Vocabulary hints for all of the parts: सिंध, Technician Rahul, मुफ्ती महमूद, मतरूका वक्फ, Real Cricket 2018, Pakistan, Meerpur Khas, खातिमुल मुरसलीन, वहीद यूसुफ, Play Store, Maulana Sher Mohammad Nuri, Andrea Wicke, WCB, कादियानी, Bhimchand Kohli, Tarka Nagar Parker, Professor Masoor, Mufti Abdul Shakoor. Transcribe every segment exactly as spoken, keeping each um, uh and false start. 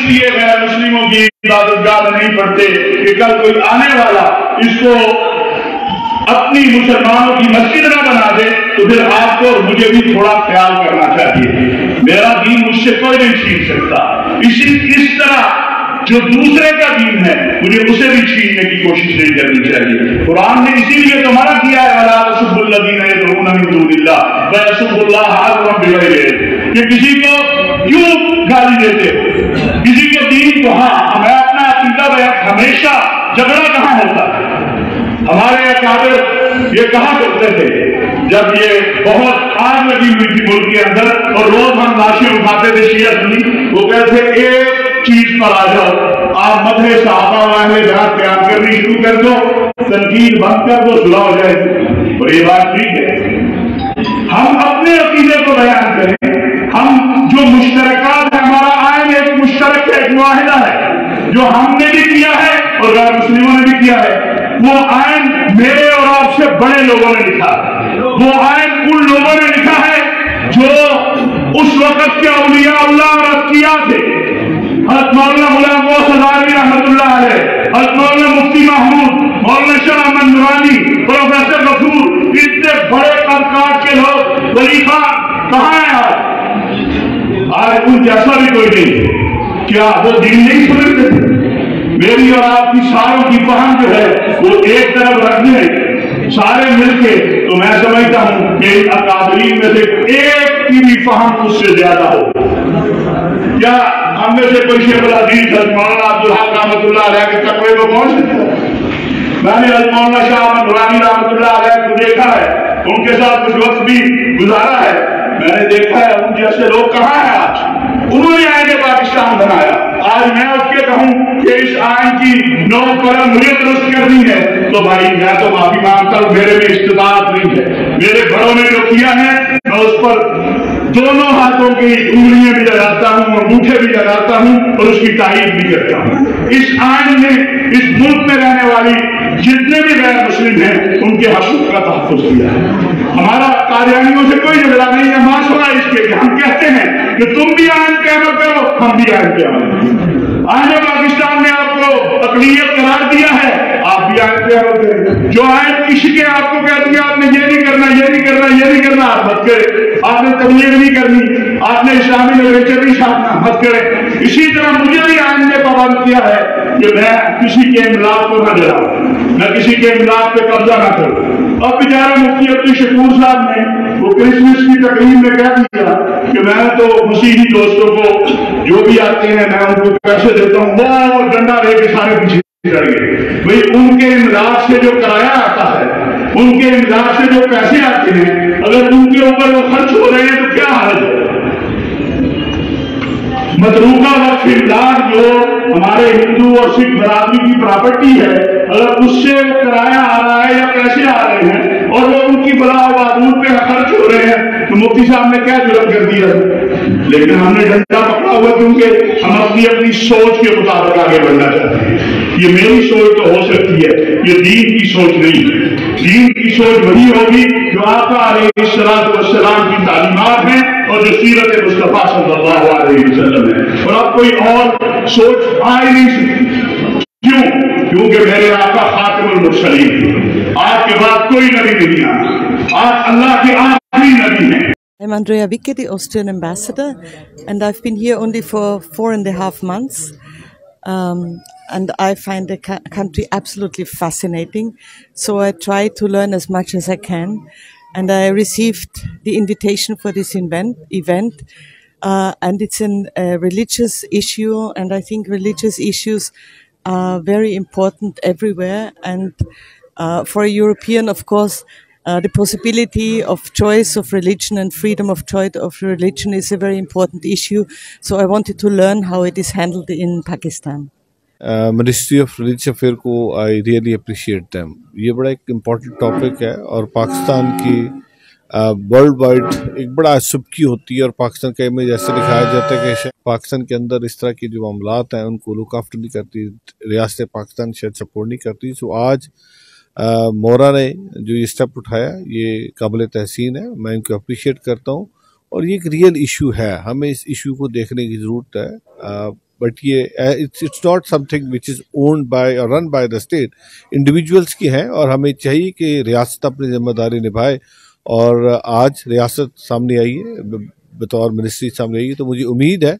इसलिए मैं मुस्लिमों की इबादतगाह नहीं पढ़ते कि कल कोई आने वाला इसको अपनी मुसलमानों की मस्जिद ना बना दे, तो फिर आपको और मुझे भी थोड़ा ख्याल करना चाहिए। मेरा दीन मुझसे कोई नहीं छीन सकता, इसी इस तरह जो दूसरे का दीन है मुझे उसे भी छीनने की कोशिश नहीं करनी चाहिए। कुरान ने इसीलिए तो मना किया है कि किसी को क्यों गाली देते, किसी के दीन को। हाँ, मैं अपना अकीदा बयान हमेशा झगड़ा कहाँ होता है। हमारे अकाबिर ये कहा करते थे जब ये बहुत आग लगी हुई थी मुल्क के अंदर और रोज हम लाशें उठाते थे शिया सुनी, वो कहते थे एक चीज पर आ जाओ, आप मदरे साहबा वाले बात बयान करनी शुरू कर दो, तनकीद बंद कर दो, सुलह हो जाएगी। और ये बात ठीक है, हम अपने अकीदे को बयान करें। हम जो मुश्तरकात है, हमारा आयन एक मुश्तरक है, एक मुआहिदा है, जो हमने भी किया है और गैर मुस्लिमों ने भी किया है। वो आयन मेरे और आपसे बड़े लोगों ने लिखा, वो आयन उन लोगों ने लिखा है जो उस वक्त के औलिया अल्लाह और अतकिया थे। मौलाना रहमतुल्लाह अलैह, मौलाना मुफ्ती महमूद, मौलाना शेर मोहम्मद नूरी, प्रोफेसर मसूर, इतने बड़े तबकात के लोग, वलीफा कहाँ है आज? आज उन जैसा भी कोई नहीं। क्या वो दिन नहीं समझते? मेरी और आपकी सारों की पहन जो है वो एक तरफ रखने सारे मिलके, तो मैं समझता हूँ कि अकादमी में से एक की भी पहन उससे ज्यादा हो। क्या हमने से कोई शेखुल अजीज मौलाना अब्दुल रहमतुल्लाह अलैह के तकवे को पहुंच सकता? मैंने मौलाना शाह रहमतुल्लाह अलैह को देखा है, उनके साथ कुछ वक्त भी गुजारा है, मैंने देखा है उन जैसे लोग कहाँ है आज। उन्होंने आयन पाकिस्तान बनाया। आज मैं उसके कहूँ कि इस आयन की नौ कलम मुझे दुरुस्त करनी है, तो भाई मैं तो माफी मांगता हूँ, मेरे में इस्तेदाद नहीं है। मेरे बड़ों ने जो किया है मैं उस पर दोनों हाथों की उंगलियां भी लगाता हूं और मूठे भी लगाता हूं और उसकी तारीफ भी करता हूं। इस आयन ने इस मुल्क में रहने वाली जितने भी गैर मुस्लिम हैं उनके हकूक का तहफ़्फ़ुज़ किया है। हमारा कादियानियों से कोई झगड़ा नहीं है, माशा अल्लाह। इसके हम कहते हैं कि तुम भी आयन के अमल करो, हम भी आयन के अमल करो। आज पाकिस्तान ने आपको अक़लियत करार दिया है, आप भी आयन के अमल करें। जो आयन की शिके आपको कहती है आपने ये नहीं करना, ये नहीं करना, ये नहीं करना, आप मत करें। आपने तबलीग नहीं करनी, आपने इस्लामी लिटरेचर नहीं छापना, मत करें। इसी तरह मुझे भी आयन ने पाबंद किया है कि मैं किसी के इमलाक को ना जलाऊं, मैं किसी के इमलाक पे कब्जा ना करूं। अब बेचारा मुफ्ती अब्दुल शकूर साहब ने वो क्रिसमस की तकरीब में कह दिया कि मैं तो मसीही दोस्तों को जो भी आते हैं मैं उनको पैसे देता हूँ, वो डंडा ले के सारे पीछे लड़ गए। भाई उनके इमलाक से जो किराया आता है, उनके इमदाद से जो पैसे आते हैं, अगर उनके ऊपर वो खर्च हो रहे हैं तो क्या हालत है? मतरूका वक्फ इमदाद जो हमारे हिंदू और सिख बरादरी की प्रॉपर्टी है, अगर उससे किराया आ रहा है या पैसे आ रहे हैं और वो उनकी बला बारूद पे खर्च हो रहे हैं, तो मुफ्ती साहब ने क्या जुर्म कर दिया? लेकिन हमने डंडा पकड़ा हुआ क्योंकि हम अपनी अपनी सोच के मुताबिक आगे बढ़ना चाहते हैं। ये मेरी सोच तो हो सकती है, ये दीन की सोच नहीं है। दीन की सोच वही होगी जो आपका अलैहिस्सलाम की तालीमात है और जो सीरत मुस्तफा सल्लल्लाहु अलैहि वसल्लम है, और अब कोई और सोच आ ही नहीं सकती। क्यों? क्योंकि मेरे आपका खातिमुल मुरसलीन, आपके बाद कोई नबी नहीं आना, आप अल्लाह के आखिरी नबी हैं। I'm Andrea Wicke, the Austrian ambassador, and I've been here only for four and a half months. Um, and I find the ca country absolutely fascinating. So I try to learn as much as I can. And I received the invitation for this event, event. Uh, and it's an, a religious issue. And I think religious issues are very important everywhere. And uh, for a European, of course, uh, the possibility of choice of religion and freedom of choice of religion is a very important issue. So I wanted to learn how it is handled in Pakistan. Uh, Ministry of Religious Affairs को I really appreciate them. ये बड़ा एक important topic है और पाकिस्तान की world uh, wide एक बड़ा सुबकी होती है और पाकिस्तान का इमेज ऐसे दिखाया जाता है कि पाकिस्तान के अंदर इस तरह के जो मामलात हैं उनको लुक आफ्टर नहीं करती, रियासत पाकिस्तान शायद सपोर्ट नहीं करती। सो आज uh, मोरा ने जो ये स्टेप उठाया ये काबिल तहसीन है, मैं इनको अप्रिशिएट करता हूँ। और ये एक रियल इशू है, हमें इस इशू को देखने की ज़रूरत है। uh, बट ये it's it's not something which is owned by और run by the state, individuals की है और हमें चाहिए कि रियासत अपनी जिम्मेदारी निभाए। और आज रियासत सामने आई है, बतौर मिनिस्ट्री सामने आई है, तो मुझे उम्मीद है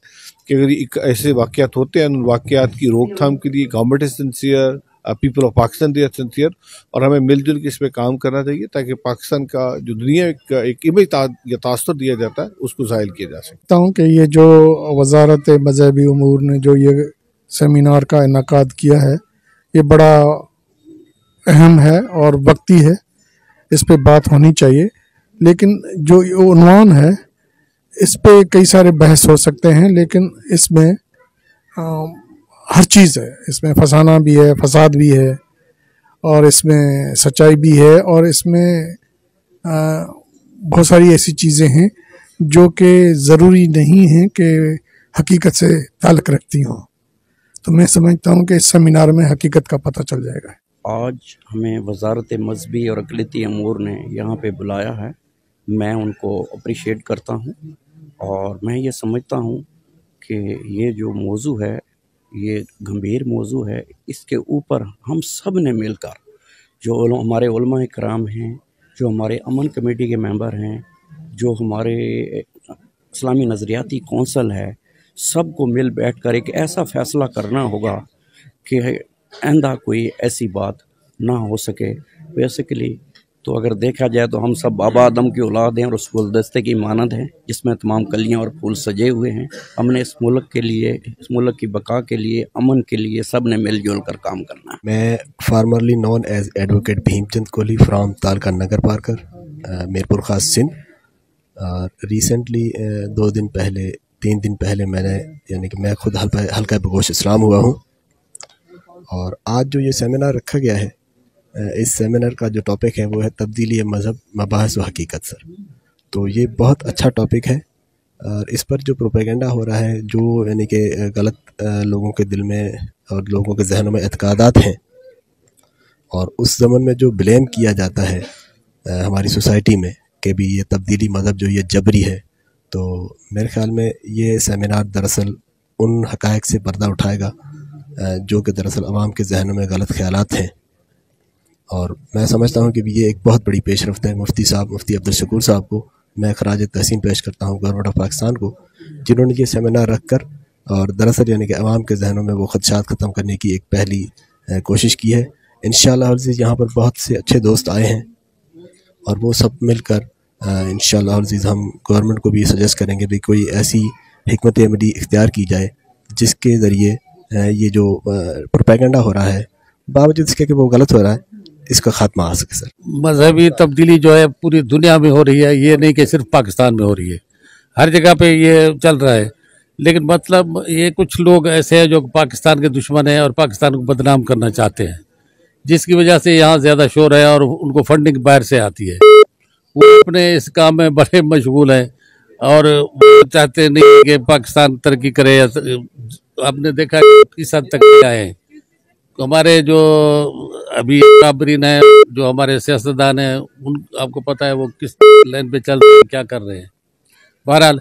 कि अगर ऐसे वाक़यात होते हैं, उन वाक़यात की रोकथाम के लिए government is sincere, people of Pakistan they are sincere, और हमें मिलजुल के इस पर काम करना चाहिए ताकि पाकिस्तान का जो दुनिया का एक इमेज या तासर दिया जाता है उसको ज़ाहिर किया जा सकता हूँ। कि ये जो वजारत मजहबी उमूर ने जो ये सेमिनार का इनकाद किया है ये बड़ा अहम है और वक्ती है, इस पर बात होनी चाहिए, लेकिन जो उन्वान है इस पर कई सारे बहस हो सकते हैं, लेकिन इसमें हर चीज़ है, इसमें फसाना भी है, फसाद भी है, और इसमें सच्चाई भी है, और इसमें बहुत सारी ऐसी चीज़ें हैं जो कि ज़रूरी नहीं है कि हकीकत से ताल्लुक़ रखती हों। तो मैं समझता हूँ कि इस सेमिनार में हकीकत का पता चल जाएगा। आज हमें वजारत मजहबी और अक़लियती अमूर ने यहाँ पे बुलाया है, मैं उनको अप्रिशिएट करता हूँ, और मैं ये समझता हूँ कि ये जो मौजू है ये गंभीर मौजू है, इसके ऊपर हम सब ने मिलकर, जो हमारे उलमा कराम हैं, जो हमारे अमन कमेटी के मेंबर हैं, जो हमारे इस्लामी नज़रियाती कौंसल है, सब को मिल बैठकर एक ऐसा फ़ैसला करना होगा कि आइंदा कोई ऐसी बात ना हो सके। बेसिकली तो अगर देखा जाए तो हम सब बाबा आदम की औलाद हैं और उस गुलदस्ते की मानद हैं जिसमें तमाम कलियां और फूल सजे हुए हैं। हमने इस मुल्क के लिए, इस मुल्क की बका के लिए, अमन के लिए सब ने मिलजुल कर काम करना है। मैं formerly known as advocate Bhimchand Kohli from तारका नगर पार्कर, मीरपुर खास सिंध। रिसेंटली दो दिन पहले तीन दिन पहले मैंने, यानी कि मैं खुद हल्का बगोश इस्लाम हुआ हूँ, और आज जो ये सेमिनार रखा गया है, इस सेमिनार का जो टॉपिक है वो है तब्दीली मज़हब मबाहस व हकीकत। सर तो ये बहुत अच्छा टॉपिक है, और इस पर जो प्रोपेगेंडा हो रहा है, जो यानी कि गलत लोगों के दिल में और लोगों के जहनों में एतकादात हैं, और उस ज़मन में जो ब्लेम किया जाता है हमारी सोसाइटी में कि भी ये तब्दीली मज़हब जो ये जबरी है, तो मेरे ख्याल में ये सेमिनार दरअसल उन हक़ाइक़ से पर्दा उठाएगा जो कि दरअसल अवाम के जहनों में गलत ख्यालात हैं। और मैं समझता हूँ कि ये एक बहुत बड़ी पेशरफ्त है। मुफ्ती साहब, मुफ्ती अब्दुल शकूर साहब को मैं खराज तहसीन पेश करता हूँ, गवर्नमेंट ऑफ पाकिस्तान को, जिन्होंने ये सेमिनार रख कर और दरअसल यानी कि अवाम के जहनों में वो खदशात ख़त्म करने की एक पहली कोशिश की है। इंशाअल्लाह अज़ीज़ यहाँ पर बहुत से अच्छे दोस्त आए हैं, और वो सब मिल कर इंशाअल्लाह अज़ीज़ हम गवर्नमेंट को भी सजेस्ट करेंगे भी कोई ऐसी हिकमत अमली इख्तियार की जाए जिसके ज़रिए ये जो प्रोपेगेंडा हो रहा है बावजूद इसके कि वो गलत हो रहा है, इसका खात्मा आ सके। सर मजहबी तब्दीली जो है पूरी दुनिया में हो रही है, ये नहीं कि सिर्फ पाकिस्तान में हो रही है, हर जगह पे ये चल रहा है। लेकिन मतलब ये कुछ लोग ऐसे हैं जो पाकिस्तान के दुश्मन हैं और पाकिस्तान को बदनाम करना चाहते हैं, जिसकी वजह से यहाँ ज़्यादा शोर है और उनको फंडिंग बाहर से आती है। वो अपने इस काम में बड़े मशगूल हैं और चाहते नहीं कि पाकिस्तान तरक्की करे। आपने देखा किस हद तक आए हैं हमारे जो अभी काबरीन है, जो हमारे सियासतदान हैं, उन आपको पता है वो किस लाइन पे चल रहे हैं, क्या कर रहे हैं। बहरहाल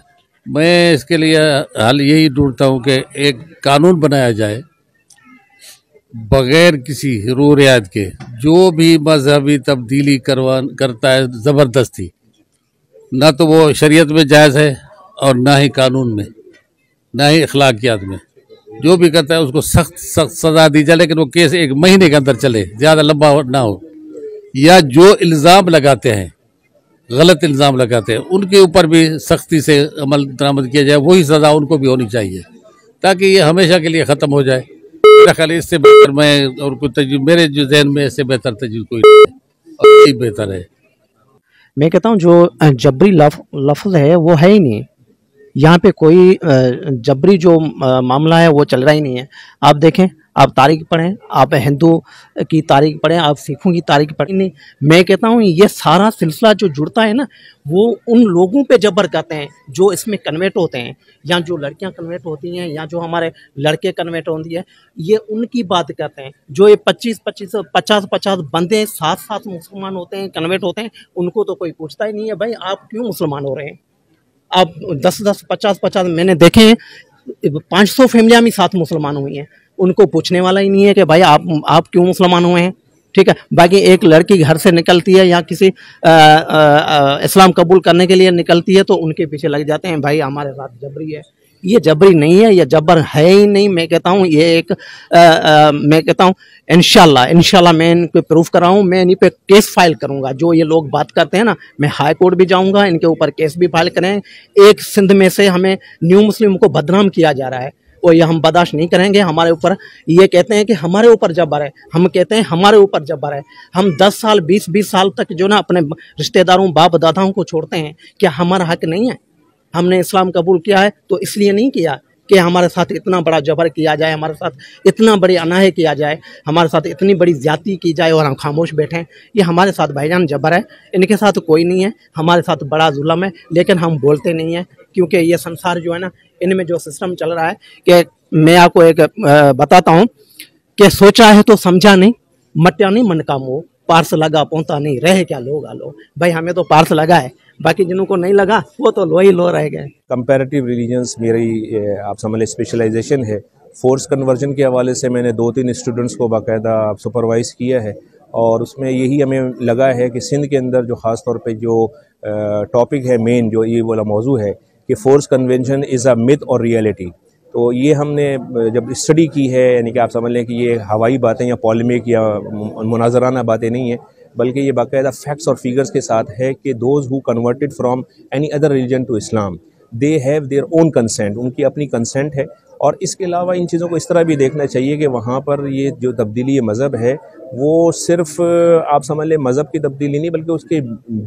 मैं इसके लिए हाल यही ढूंढता हूँ कि एक कानून बनाया जाए बग़ैर किसी रू रियायत के, जो भी मजहबी तब्दीली करवा करता है ज़बरदस्ती, ना तो वो शरीयत में जायज़ है और ना ही कानून में, ना ही अखलाकियात में। जो भी करता है उसको सख्त सख्त सज़ा दी जाए, लेकिन वो केस एक महीने के अंदर चले, ज़्यादा लंबा ना हो। या जो इल्ज़ाम लगाते हैं, गलत इल्ज़ाम लगाते हैं, उनके ऊपर भी सख्ती से अमल दरामद किया जाए, वही सज़ा उनको भी होनी चाहिए ताकि ये हमेशा के लिए ख़त्म हो जाए। मेरा ख्याल इससे बेहतर मैं और कोई तजवीज़ मेरे जो जहन में इससे बेहतर तजवीज़ कोई नहीं है, और यही बेहतर है। मैं कहता हूँ जो जबरी लफ्ज़ है वो है ही नहीं, यहाँ पे कोई जबरी जो मामला है वो चल रहा ही नहीं है। आप देखें, आप तारीख पढ़ें, आप हिंदू की तारीख पढ़ें, आप सिखों की तारीख पढ़ें, नहीं। मैं कहता हूँ ये सारा सिलसिला जो जुड़ता है ना, वो उन लोगों पे जबर करते हैं जो इसमें कन्वर्ट होते हैं, या जो लड़कियाँ कन्वर्ट होती हैं, या जो हमारे लड़के कन्वर्ट होती हैं, ये उनकी बात करते हैं। जो ये पच्चीस पच्चीस पचास पचास बंदे साथ साथ मुसलमान होते हैं, कन्वर्ट होते हैं, उनको तो कोई पूछता ही नहीं है भाई आप क्यों मुसलमान हो रहे हैं। आप दस दस पचास पचास मैंने देखे हैं पाँच सौ फैमिलियाँ में सात मुसलमान हुई हैं, उनको पूछने वाला ही नहीं है कि भाई आप आप क्यों मुसलमान हुए हैं। ठीक है, बाकी एक लड़की घर से निकलती है या किसी आ, आ, आ, इस्लाम कबूल करने के लिए निकलती है तो उनके पीछे लग जाते हैं भाई हमारे साथ जबरी है। ये जबरी नहीं है, यह जबर है ही नहीं। मैं कहता हूँ ये एक आ, आ, मैं कहता हूँ इंशाल्लाह इंशाल्लाह मैं इनको प्रूफ कराऊँ, मैं इन पे केस फाइल करूँगा। जो ये लोग बात करते हैं ना, मैं हाई कोर्ट भी जाऊँगा, इनके ऊपर केस भी फाइल करें। एक सिंध में से हमें न्यू मुस्लिम को बदनाम किया जा रहा है और ये हम बर्दाश्त नहीं करेंगे। हमारे ऊपर ये कहते हैं कि हमारे ऊपर जबर है, हम कहते हैं हमारे ऊपर जबर है। हम दस साल बीस बीस साल तक जो ना अपने रिश्तेदारों बाप दादाओं को छोड़ते हैं। क्या हमारा हक नहीं है? हमने इस्लाम कबूल किया है तो इसलिए नहीं किया कि हमारे साथ इतना बड़ा जबर किया जाए, हमारे साथ इतना बड़ी अनाहे किया जाए, हमारे साथ इतनी बड़ी ज्यादती की जाए और हम खामोश बैठें। ये हमारे साथ भाईजान जबर है, इनके साथ कोई नहीं है। हमारे साथ बड़ा जुल्म है लेकिन हम बोलते नहीं हैं, क्योंकि ये संसार जो है ना, इनमें जो सिस्टम चल रहा है कि मैं आपको एक बताता हूँ कि सोचा है तो समझा नहीं, मटिया नहीं मन का मोह, पार्स लगा पहुँचा नहीं, रहे क्या लोग आलो। भाई हमें तो पार्स लगा है, बाकी जिनको नहीं लगा वो तो लो ही लो रह गए। कंपैरेटिव रिलीजन्स मेरी आप समझ लें स्पेशलाइजेशन है। फोर्स कन्वर्जन के हवाले से मैंने दो तीन स्टूडेंट्स को बाकायदा सुपरवाइज़ किया है और उसमें यही हमें लगा है कि सिंध के अंदर जो ख़ास तौर पे जो टॉपिक है मेन, जो ये वाला मौजू है कि force conversion is a myth or reality, तो ये हमने जब स्टडी की है, यानी कि आप समझ लें कि ये हवाई बातें या पॉलिमिक या मुनाजराना बातें नहीं है, बल्कि ये बाकायदा फैक्ट्स और फिगर्स के साथ है कि those who converted from any other religion to Islam they have their own consent, उनकी अपनी कंसेंट है। और इसके अलावा इन चीज़ों को इस तरह भी देखना चाहिए कि वहाँ पर ये जो तब्दीली ये मज़हब है वो सिर्फ आप समझ लें मज़हब की तब्दीली नहीं, बल्कि उसके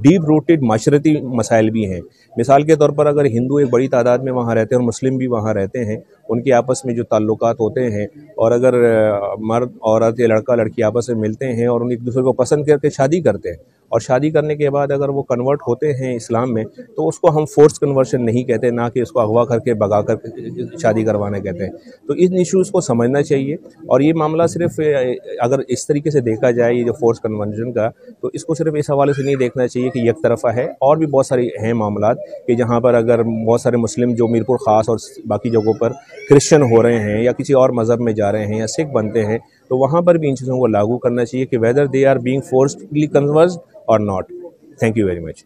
डीप रूटेड माशरती मसाइल भी हैं। मिसाल के तौर पर अगर हिंदू एक बड़ी तादाद में वहाँ रहते हैं और मुस्लिम भी वहाँ रहते हैं, उनके आपस में जो ताल्लुकात होते हैं, और अगर मर्द औरत या लड़का लड़की आपस में मिलते हैं और उन एक दूसरे को पसंद करके शादी करते हैं, और शादी करने के बाद अगर वो कन्वर्ट होते हैं इस्लाम में, तो उसको हम फोर्स कन्वर्शन नहीं कहते, ना कि उसको अगवा करके भगा कर शादी करवाना कहते हैं। तो इन इश्यूज़ को समझना चाहिए और ये मामला सिर्फ अगर इस तरीके से देखा जाए ये जो फोर्स कन्वर्जन का, तो इसको सिर्फ इस हवाले से नहीं देखना चाहिए कि एक तरफा है। और भी बहुत सारे हैं मामला कि जहाँ पर अगर बहुत सारे मुस्लिम जो मीरपुर ख़ास और बाकी जगहों पर क्रिश्चन हो रहे हैं या किसी और मज़हब में जा रहे हैं या सिख बनते हैं, तो वहाँ पर भी इन चीज़ों को लागू करना चाहिए कि whether they are being forcefully conversed or not. Thank you very much.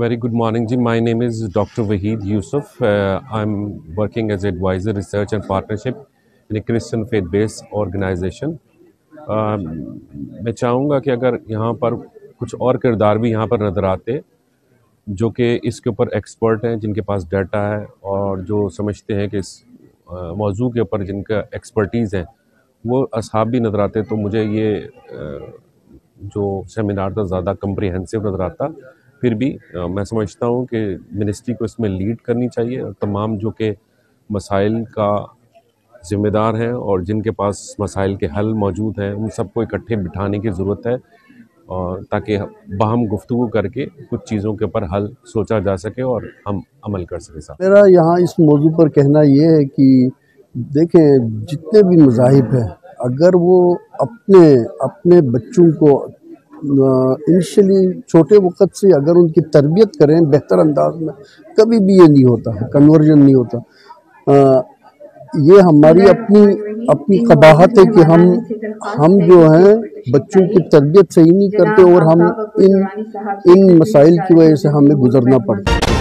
Very good morning ji, my name is doctor वहीद यूसुफ। I am working as adviser research and partnership in a Christian faith based organisation. मैं चाहूँगा कि अगर यहाँ पर कुछ और किरदार भी यहाँ पर नज़र आते जो कि इसके ऊपर एक्सपर्ट हैं, जिनके पास डाटा है और जो समझते हैं कि इस मौजू के ऊपर जिनका एक्सपर्टीज़ है, वो असहाब भी नज़र आते तो मुझे ये जो सेमिनार था ज़्यादा कम्प्रिहेंसिव नज़र आता। फिर भी मैं समझता हूँ कि मिनिस्ट्री को इसमें लीड करनी चाहिए और तमाम जो कि मसाइल का ज़िम्मेदार हैं और जिनके पास मसाइल के हल मौजूद हैं, उन सबको इकट्ठे बिठाने की ज़रूरत है और ताकि बाहम गुफ्तगू करके कुछ चीज़ों के ऊपर हल सोचा जा सके और हम अमल कर सकें। साथ मेरा यहाँ इस मौजू पर कहना ये है कि देखें, जितने भी मज़ाहिब हैं अगर वो अपने अपने बच्चों को इनिशियली छोटे वक़्त से अगर उनकी तरबियत करें बेहतर अंदाज में, कभी भी ये नहीं होता है, कन्वर्जन नहीं होता। आ, ये हमारी अपनी अपनी कबाहत है कि हम हम जो हैं बच्चों की तरबियत सही नहीं करते और हम इन इन मसाइल की वजह से हमें गुजरना पड़ता है।